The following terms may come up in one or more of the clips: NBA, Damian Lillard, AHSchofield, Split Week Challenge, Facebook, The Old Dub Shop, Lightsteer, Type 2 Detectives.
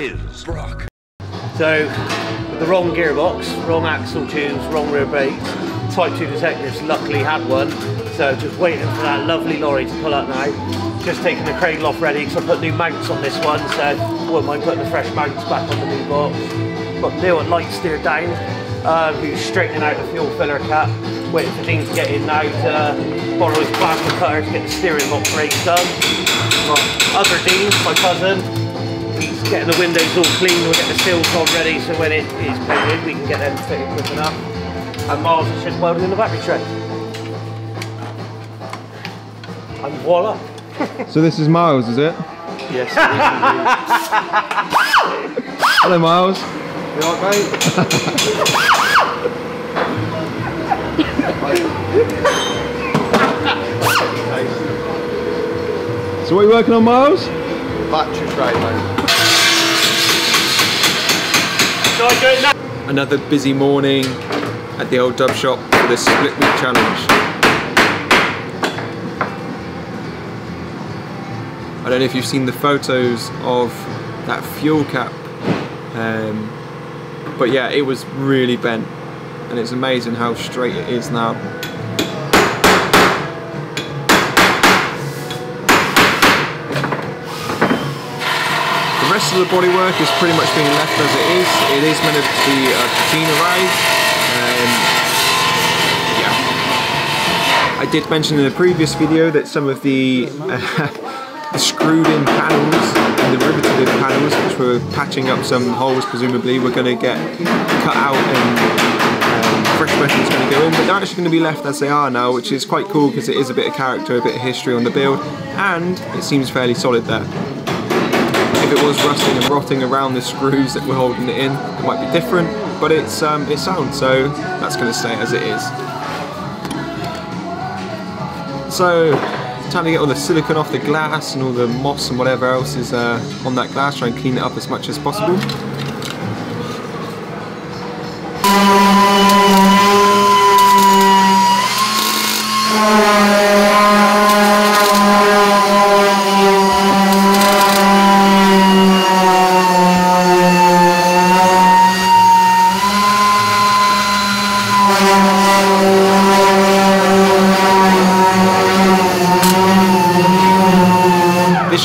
is rock. So, with the wrong gearbox, wrong axle tubes, wrong rear brakes, Type 2 Detectives luckily had one, so just waiting for that lovely lorry to pull up now. Just taking the cradle off ready, because I put new mounts on this one, so wouldn't mind putting the fresh mounts back on the new box. Got Neil and Lightsteer down, who's straightening out the fuel filler cap. Waiting for Dean to get in now to borrow his plastic cutter to get the steering lock brakes done. Other Dean, my cousin, he's getting the windows all clean, we'll get the seals on ready so when it is painted we can get them fitted quick enough. And Miles is just welding in the battery tray. And voila! So this is Miles, is it? Yes, it is. Hello Miles. You alright mate? So what are you working on, Miles? Battery tray, mate. Another busy morning at the Old Dub Shop for this Split Week Challenge. I don't know if you've seen the photos of that fuel cap, but yeah, it was really bent. And it's amazing how straight it is now. The rest of the bodywork is pretty much being left as it is. It is meant to be a patina ride. Yeah. I did mention in a previous video that some of the screwed-in panels and the riveted panels, which were patching up some holes presumably, were going to get cut out and fresh metal is going to go in, but they're actually going to be left as they are now, which is quite cool because it is a bit of character, a bit of history on the build, and it seems fairly solid there. If it was rusting and rotting around the screws that we're holding it in, it might be different, but it's sound, so that's going to stay as it is. So, time to get all the silicone off the glass and all the moss and whatever else is on that glass, try and clean it up as much as possible.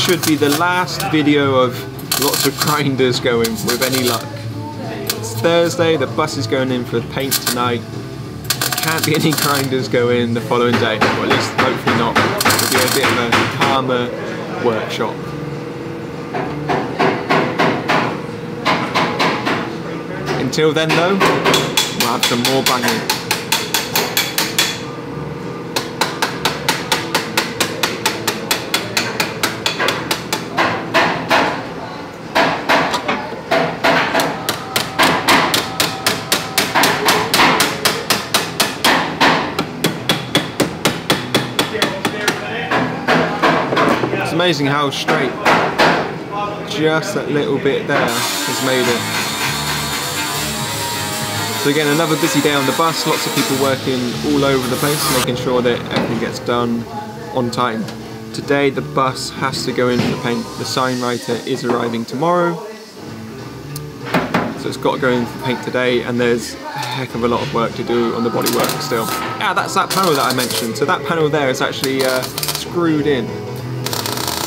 Should be the last video of lots of grinders going, with any luck. It's Thursday, the bus is going in for paint tonight. There can't be any grinders going the following day, or at least hopefully not. It'll be a bit of a calmer workshop. Until then though, we'll have some more banging. It's amazing how straight just that little bit there has made it. So again, another busy day on the bus, lots of people working all over the place, making sure that everything gets done on time. Today the bus has to go in for paint, the sign writer is arriving tomorrow, so it's got to go in for paint today, and there's a heck of a lot of work to do on the bodywork still. Yeah, that's that panel that I mentioned, so that panel there is actually screwed in.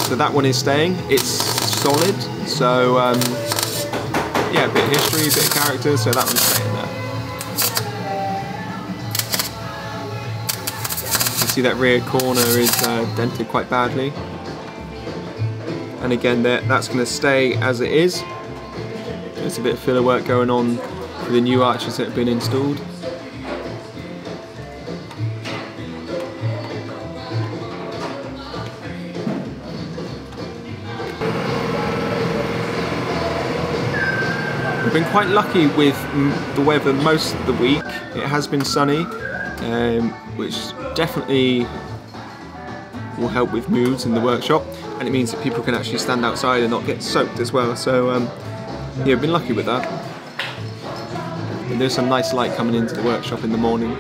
So that one is staying, it's solid, so yeah, a bit of history, a bit of character, so that one's staying there. You see that rear corner is dented quite badly. And again, that's going to stay as it is. There's a bit of filler work going on for the new arches that have been installed. We've been quite lucky with the weather most of the week. It has been sunny, which definitely will help with moods in the workshop, and it means that people can actually stand outside and not get soaked as well, so yeah, we've been lucky with that. And there's some nice light coming into the workshop in the morning.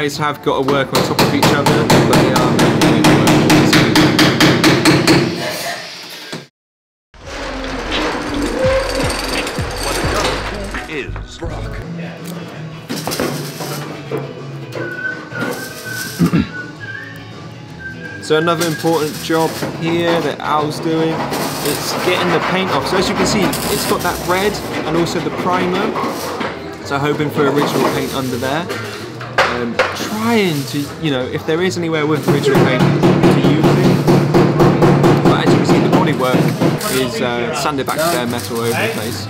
guys have got to work on top of each other, but they are making it work. So another important job here that Al's doing, it's getting the paint off. So as you can see, it's got that red and also the primer. So hoping for original paint under there. Trying to, you know, if there is anywhere with original paint, to use it. But as you can see, the bodywork is sanded back to bare metal over the place.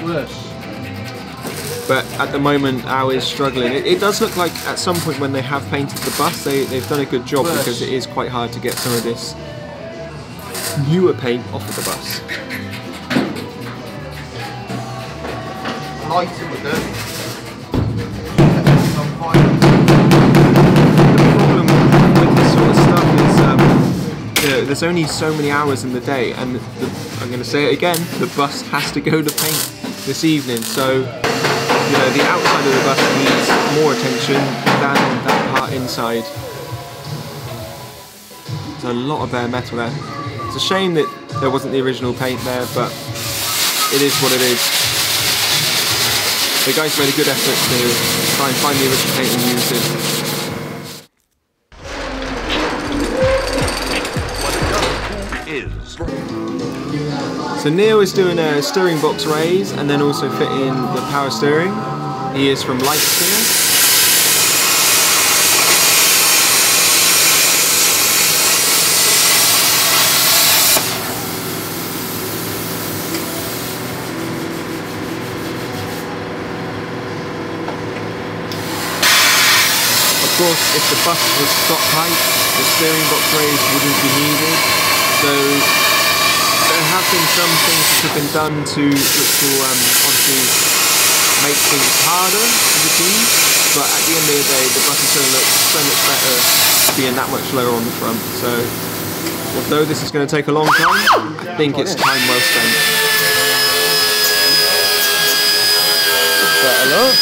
But at the moment, Al is struggling. It does look like at some point when they have painted the bus, they've done a good job because it is quite hard to get some of this newer paint off of the bus. The problem with this sort of stuff is there's only so many hours in the day, and I'm going to say it again, the bus has to go to paint this evening, so. You know, the outside of the bus needs more attention than that part inside. There's a lot of bare metal there. It's a shame that there wasn't the original paint there, but it is what it is. The guys made a good effort to try and find the original paint and use it. So Neil is doing a steering box raise and then also fitting the power steering. He is from Lightsteer. Of course, if the bus was stock height, the steering box raise wouldn't be needed. So there have been some things that have been done to, which will obviously make things harder as a team, but at the end of the day the bus is going to look so much better being that much lower on the front, so although this is going to take a long time, I think it's time well spent. Better look.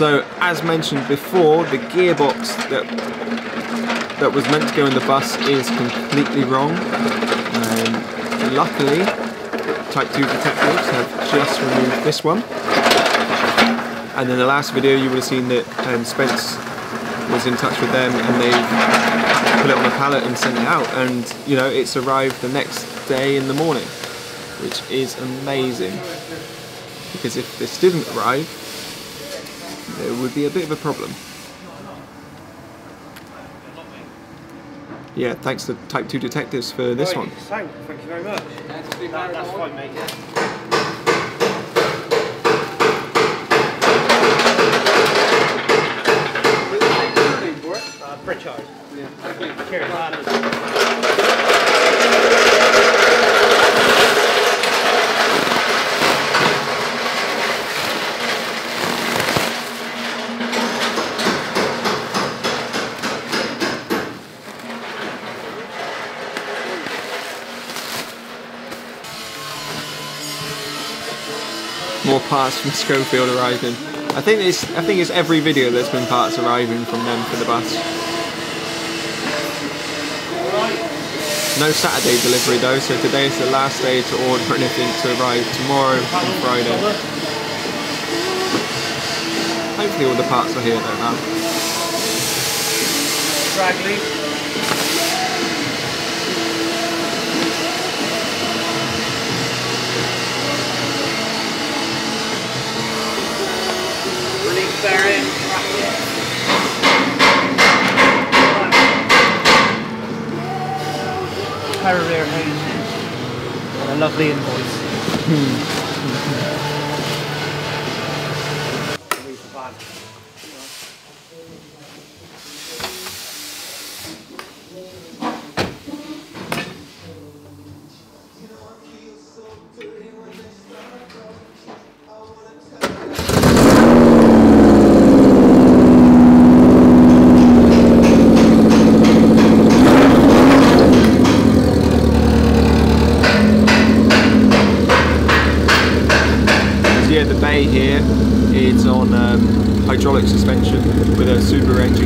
So, as mentioned before, the gearbox that was meant to go in the bus is completely wrong. Luckily, Type 2 Detectives have just removed this one. And in the last video, you would have seen that Spence was in touch with them and they put it on a pallet and sent it out. And, you know, it's arrived the next day in the morning, which is amazing. Because if this didn't arrive, it would be a bit of a problem. Yeah, thanks to Type 2 Detectives for this one. Thank you very much. That's fine, mate. Pritchard. More parts from Schofield arriving. I think it's every video there's been parts arriving from them for the bus. No Saturday delivery though, so today is the last day to order anything to arrive. Tomorrow and Friday. Hopefully all the parts are here though now. Bradley. Parallel Hayes and a lovely invoice.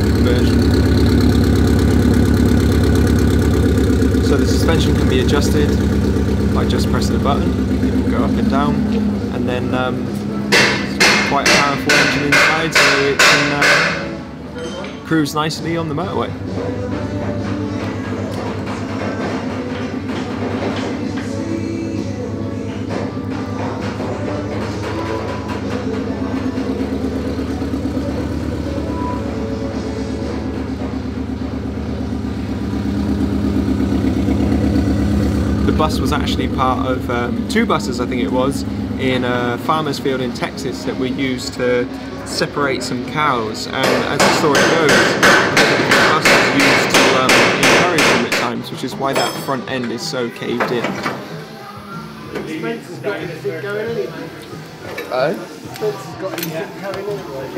conversion. So the suspension can be adjusted by just pressing a button. It can go up and down, and then it's quite a powerful engine inside, so it can cruise nicely on the motorway. The bus was actually part of two buses, I think it was, in a farmer's field in Texas that we used to separate some cows. And as the story goes, the bus was used to encourage them at times, which is why that front end is so caved in.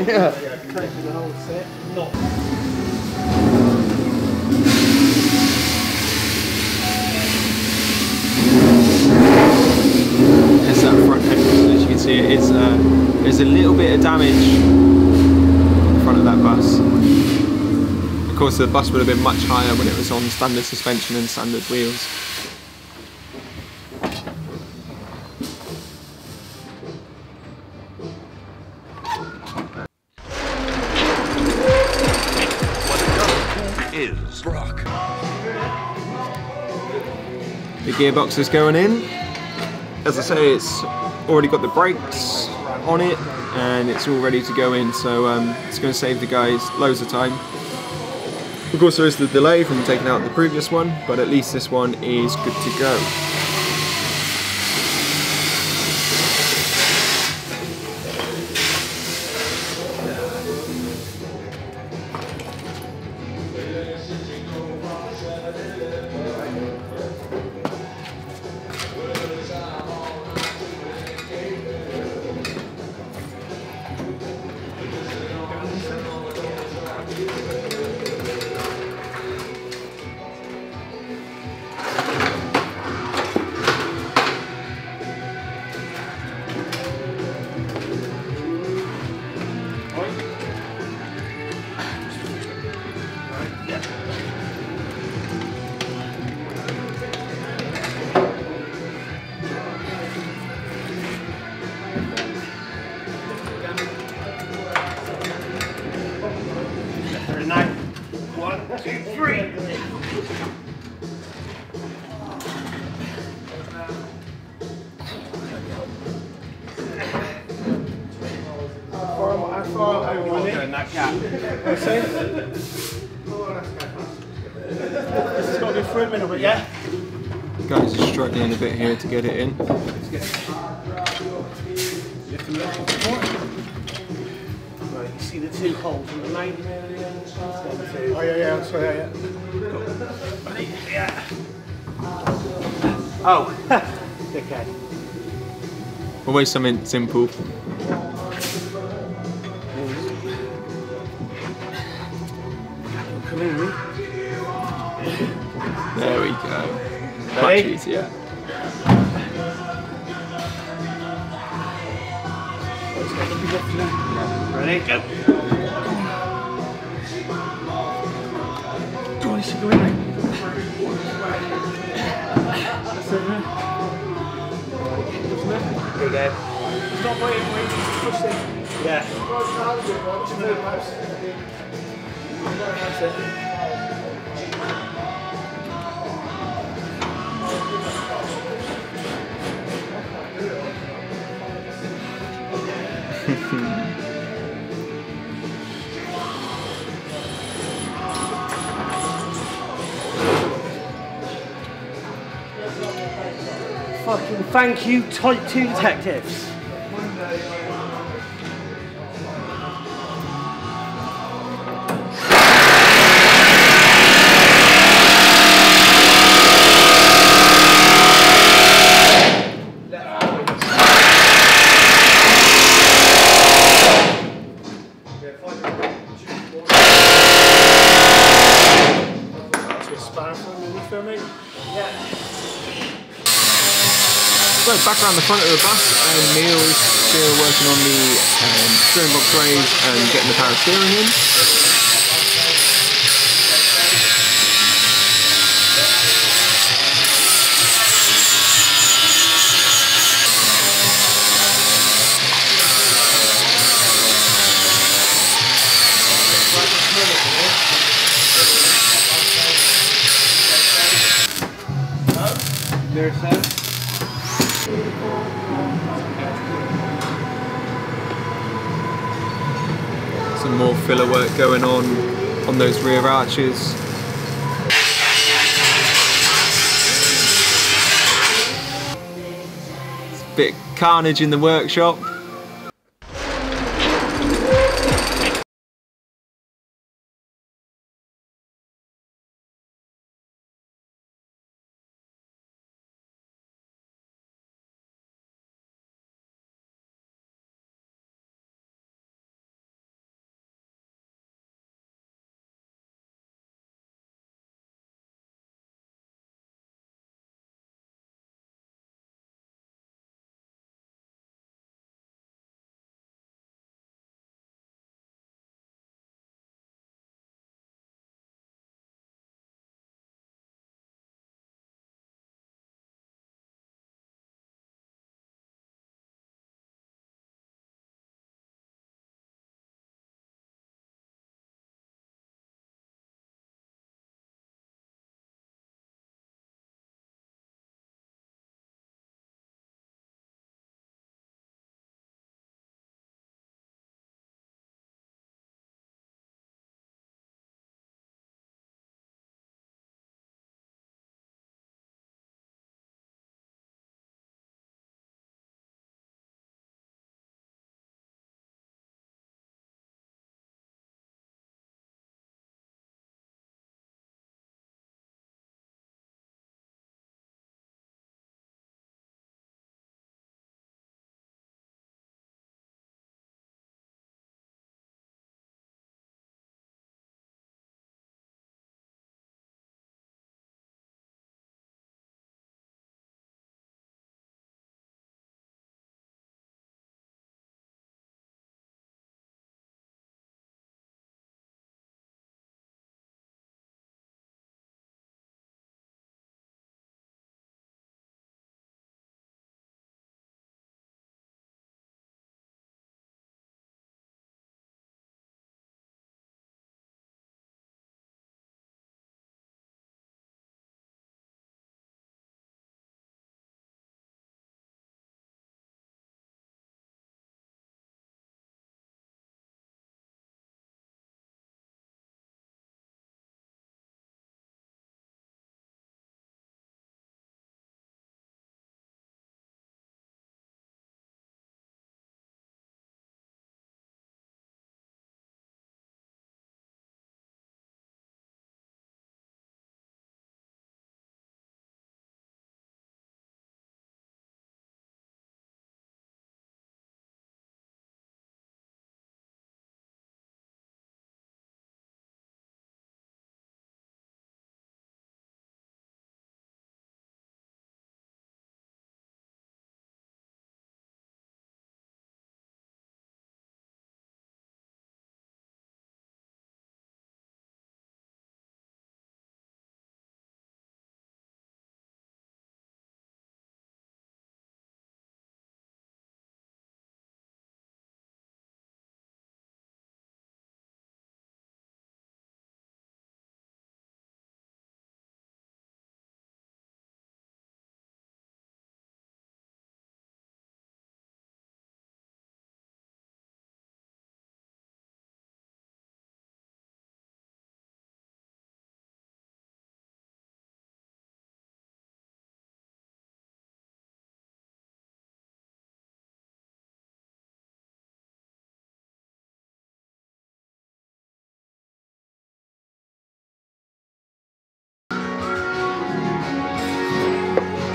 Yeah. Is there's a little bit of damage in front of that bus. Of course, the bus would have been much higher when it was on standard suspension and standard wheels. What is rock? The gearbox is going in. As I say, it's already got the brakes on it and it's all ready to go in, so it's going to save the guys loads of time. Of course, there is the delay from taking out the previous one, but at least this one is good to go. This has got to be for a minute, but yeah. Guys are struggling a bit here to get it in. Right, you see the two holes in the main area and the side. Oh yeah, yeah, sorry, yeah. Cool. Yeah. Oh, okay. Always something simple. There we go. Much easier. Ready? Go. Do I see the way? There you go. It's not waiting, push it. Yeah. That's it. Fucking thank you, Type 2 Detectives. So back around the front of the bus, and Neil's still working on the steering box raise and getting the power steering in. there, Seth. Some more filler work going on those rear arches. It's a bit of carnage in the workshop.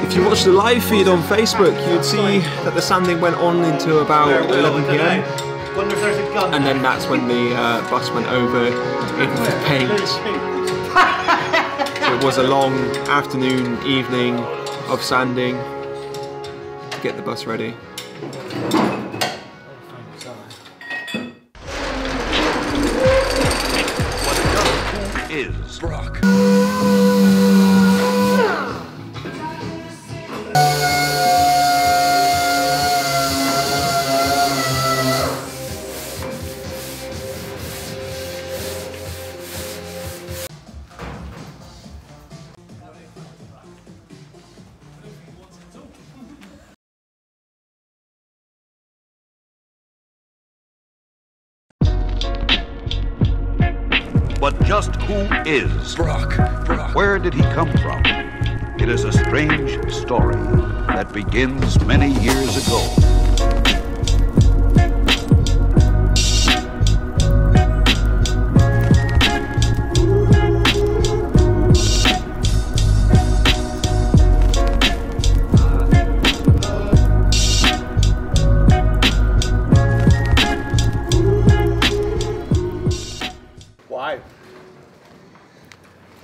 If you watch the live feed on Facebook, you'd see that the sanding went on into about 11 PM, and then that's when the bus went over into the paint. So it was a long afternoon, evening of sanding to get the bus ready. What is rock? just who is Brock. Where did he come from? It is a strange story that begins many years ago.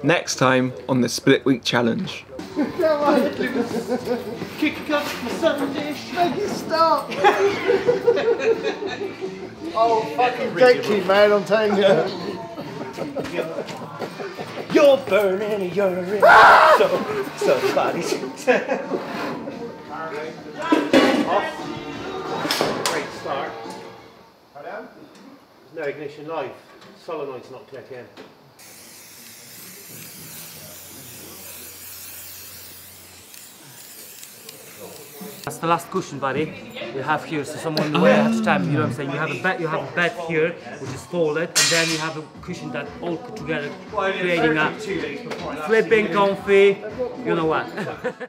Next time on the Split Week Challenge. Kick up my Sunday. Make it stop. Oh, fucking Jakey, man, I'm telling you. You're burning a urine. So body. Off. Great start. There's no ignition live. Solenoid's not connected in. That's the last cushion, buddy, we have here, so someone will wear at a time, you know what I'm saying? You have a bed here, which is folded, and then you have a cushion that all put together, creating a flipping comfy, you know what.